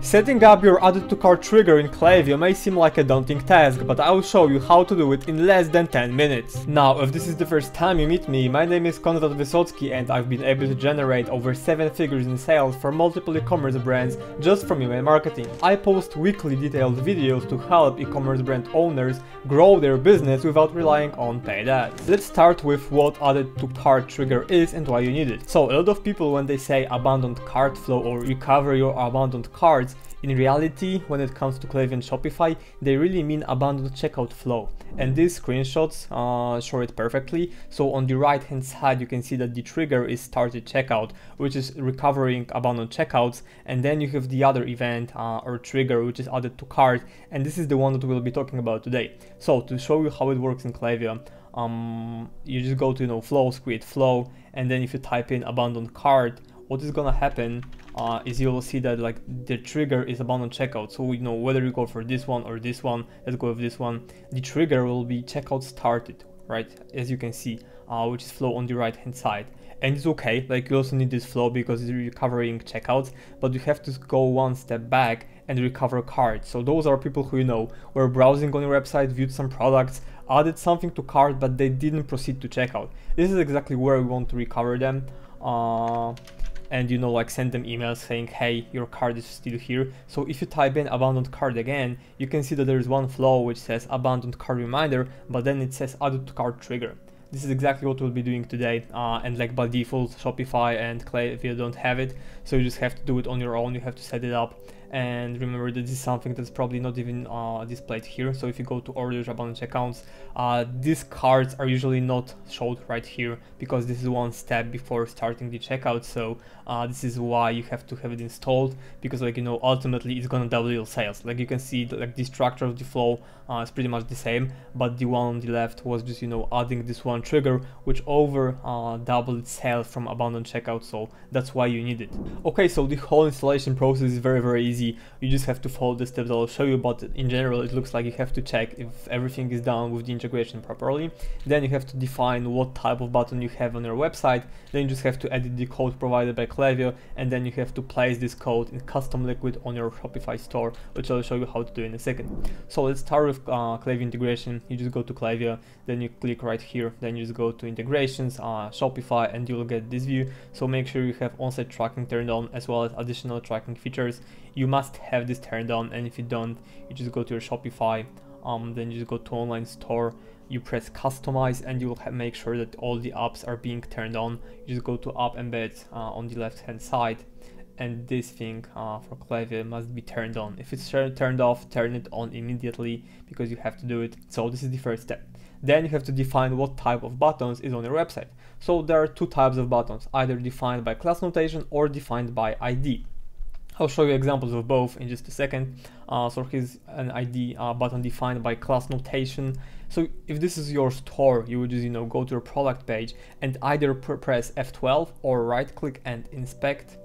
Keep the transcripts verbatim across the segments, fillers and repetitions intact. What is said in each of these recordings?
Setting up your added to cart trigger in Klaviyo may seem like a daunting task, but I will show you how to do it in less than ten minutes. Now, if this is the first time you meet me, my name is Konrad Wysocki and I've been able to generate over seven figures in sales for multiple e-commerce brands just from email marketing. I post weekly detailed videos to help e-commerce brand owners grow their business without relying on paid ads. Let's start with what added to cart trigger is and why you need it. So, a lot of people, when they say abandoned cart flow or recover your abandoned cart, in reality, when it comes to Klaviyo and Shopify, they really mean abandoned checkout flow. And these screenshots uh, show it perfectly. So on the right hand side, you can see that the trigger is started checkout, which is recovering abandoned checkouts. And then you have the other event uh, or trigger, which is added to cart. And this is the one that we'll be talking about today. So to show you how it works in Klaviyo, um, you just go to, you know, flows, create flow. And then if you type in abandoned cart, what is gonna happen uh, is you'll see that like the trigger is abandoned checkout. So you know whether you go for this one or this one. Let's go with this one. The trigger will be checkout started, right? As you can see, uh, which is flow on the right hand side. And it's okay, like you also need this flow because it's recovering checkouts, but you have to go one step back and recover cart. So those are people who, you know, were browsing on your website, viewed some products, added something to cart, but they didn't proceed to checkout. This is exactly where we want to recover them. Uh, and you know, like send them emails saying, hey, your cart is still here. So if you type in abandoned cart again, you can see that there is one flow which says abandoned cart reminder, but then it says added to cart trigger. This is exactly what we'll be doing today, uh, and like by default Shopify and Klaviyo don't have it, so you just have to do it on your own. You have to set it up, and remember that this is something that's probably not even uh, displayed here. So if you go to orders, abandoned checkouts, uh, these cards are usually not showed right here because this is one step before starting the checkout. So uh, this is why you have to have it installed, because like, you know, ultimately it's gonna double your sales. Like you can see that, like the structure of the flow uh, is pretty much the same, but the one on the left was just, you know, adding this one trigger which over uh, doubled sales from abandoned checkout. So that's why you need it. Okay, so the whole installation process is very very easy. You just have to follow the steps I'll show you, but in general it looks like you have to check if everything is done with the integration properly. Then you have to define what type of button you have on your website. Then you just have to edit the code provided by Klaviyo, and then you have to place this code in custom liquid on your Shopify store, which I'll show you how to do in a second. So let's start with uh, Klaviyo integration. You just go to Klaviyo, then you click right here, then you just go to integrations, uh, Shopify, and you'll get this view. So make sure you have on-site tracking turned on, as well as additional tracking features. You must have this turned on, and if you don't, you just go to your Shopify, um, then you just go to online store, you press customize, and you will make sure that all the apps are being turned on. You just go to app embed uh, on the left hand side, and this thing uh, for Klaviyo must be turned on. If it's turned off, turn it on immediately because you have to do it. So this is the first step. Then you have to define what type of buttons is on your website. So there are two types of buttons, either defined by class notation or defined by I D. I'll show you examples of both in just a second. Uh, so here's an I D uh, button defined by class notation. So if this is your store, you would just, you know, go to your product page and either press F twelve or right click and inspect.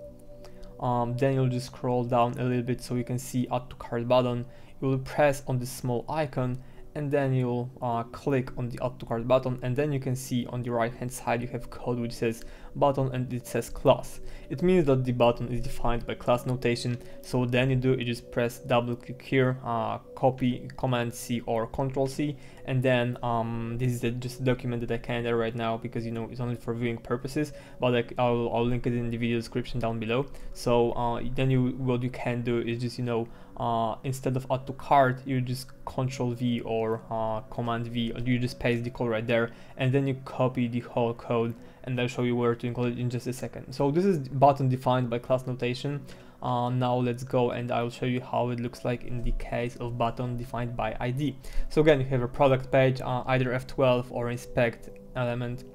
Um, then you'll just scroll down a little bit so you can see add to cart button. You will press on this small icon, and then you'll uh, click on the add to cart button, and then you can see on the right hand side you have code which says button and it says class. It means that the button is defined by class notation. So then you do you just press double click here, uh, copy command C or control C, and then um, this is a, just a document that I can't edit right now because, you know, it's only for viewing purposes, but like, I'll, I'll link it in the video description down below. So uh, then you what you can do is just, you know, uh, instead of add to cart, you just control V or uh, command V, or you just paste the code right there, and then you copy the whole code, and I'll show you where to include it in just a second. So this is button defined by class notation. Uh, now let's go and I'll show you how it looks like in the case of button defined by I D. So again, you have a product page, uh, either F twelve or inspect element.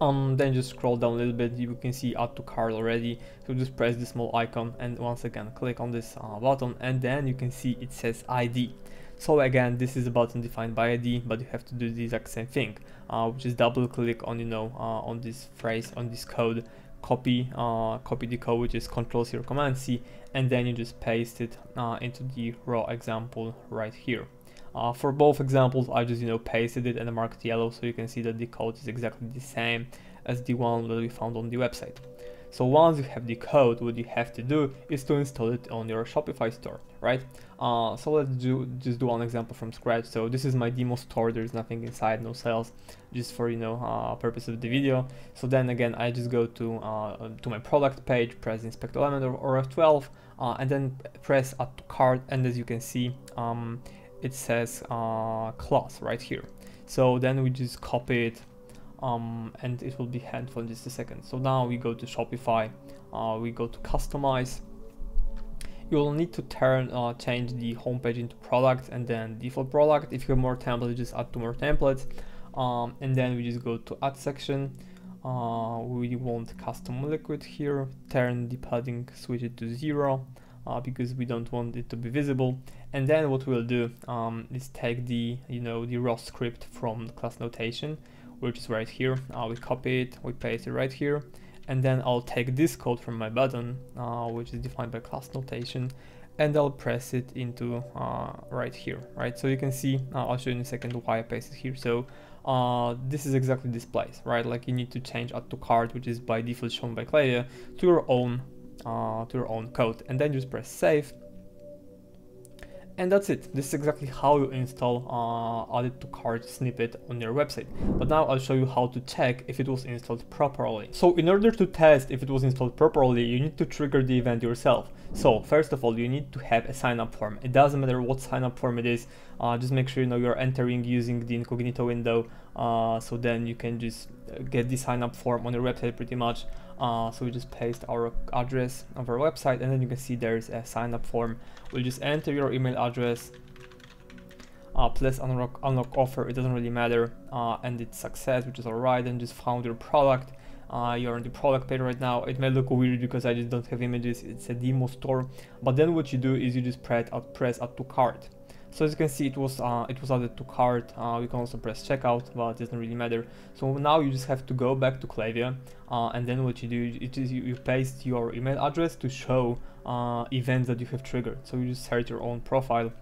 Um, then just scroll down a little bit, you can see add to cart already. So just press the small icon and once again click on this uh, button, and then you can see it says I D. So again, this is a button defined by I D, but you have to do the exact same thing, uh, which is double click on, you know, uh, on this phrase, on this code, copy uh, copy the code, which is control C or command C, and then you just paste it uh, into the raw example right here. Uh, for both examples, I just, you know, pasted it and I marked yellow so you can see that the code is exactly the same as the one that we found on the website. So once you have the code, what you have to do is to install it on your Shopify store, right? Uh, so let's do just do one example from scratch. So this is my demo store. There's nothing inside, no sales, just for, you know, uh, purpose of the video. So then again, I just go to uh, to my product page, press inspect element or, or F twelve, uh, and then press add to cart. And as you can see, um, it says uh, class right here. So then we just copy it. Um, and it will be handful in just a second. So now we go to Shopify, uh, we go to customize. You will need to turn uh, change the homepage into product and then default product. If you have more templates, just add two more templates, um, and then we just go to add section. Uh, we want custom liquid here. Turn the padding, switch it to zero, uh, because we don't want it to be visible. And then what we'll do um, is take the you know the raw script from the class notation, which is right here. Uh, we copy it, we paste it right here, and then I'll take this code from my button, uh, which is defined by class notation, and I'll press it into uh, right here, right? So you can see, uh, I'll show you in a second why I paste it here. So uh, this is exactly this place, right? Like you need to change add to cart, which is by default shown by Klaviyo, to your own uh, to your own code, and then just press save. And that's it. This is exactly how you install uh, added to cart snippet on your website. But now I'll show you how to check if it was installed properly. So in order to test if it was installed properly, you need to trigger the event yourself. So first of all, you need to have a sign up form. It doesn't matter what sign up form it is. Uh, just make sure you know you're entering using the incognito window. Uh, so then you can just get the sign up form on your website pretty much. Uh, so we just paste our address of our website, and then you can see there's a sign up form. We'll just enter your email address, uh, plus unlock, unlock offer, it doesn't really matter, uh, and it's success, which is alright, and just found your product. Uh, you're on the product page right now. It may look weird because I just don't have images, it's a demo store. But then what you do is you just press add, press add to cart. So as you can see, it was uh, it was added to cart. Uh, we can also press checkout, but it doesn't really matter. So now you just have to go back to Klaviyo, uh, and then what you do it is you, you paste your email address to show uh, events that you have triggered. So you just search your own profile,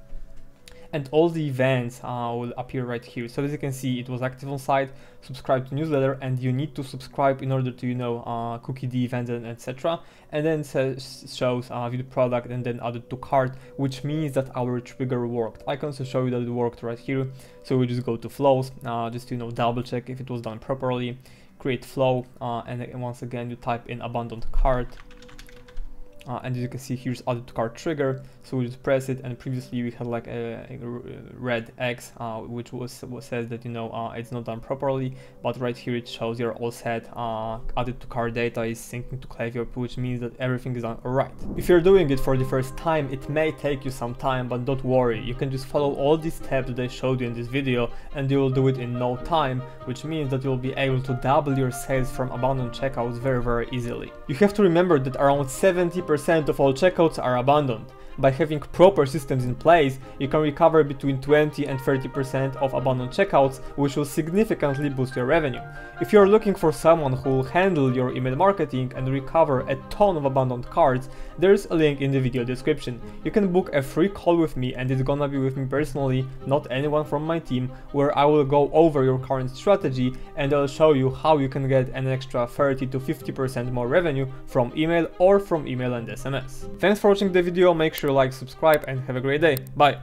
and all the events uh, will appear right here. So as you can see, it was active on site, subscribe to newsletter, and you need to subscribe in order to, you know, uh, cookie the event and et cetera. And then says, shows uh, view the product and then added to cart, which means that our trigger worked. I can also show you that it worked right here. So we just go to flows, uh, just, you know, double check if it was done properly, create flow. Uh, and once again, you type in abandoned cart. Uh, and as you can see, here's added to cart trigger. So we just press it, and previously we had like a, a red X, uh, which was, was says that, you know, uh, it's not done properly. But right here it shows you're all set. Uh, added to cart data is syncing to Klaviyo, which means that everything is done alright. If you're doing it for the first time, it may take you some time, but don't worry. You can just follow all these steps that I showed you in this video, and you will do it in no time, which means that you'll be able to double your sales from abandoned checkouts very, very easily. You have to remember that around seventy percent of all checkouts are abandoned. By having proper systems in place, you can recover between twenty and thirty percent of abandoned checkouts, which will significantly boost your revenue. If you are looking for someone who will handle your email marketing and recover a ton of abandoned carts, there's a link in the video description. You can book a free call with me, and it's gonna be with me personally, not anyone from my team, where I will go over your current strategy and I'll show you how you can get an extra thirty to fifty percent more revenue from email or from email and S M S. Thanks for watching the video, make sure you like, subscribe, and have a great day. Bye!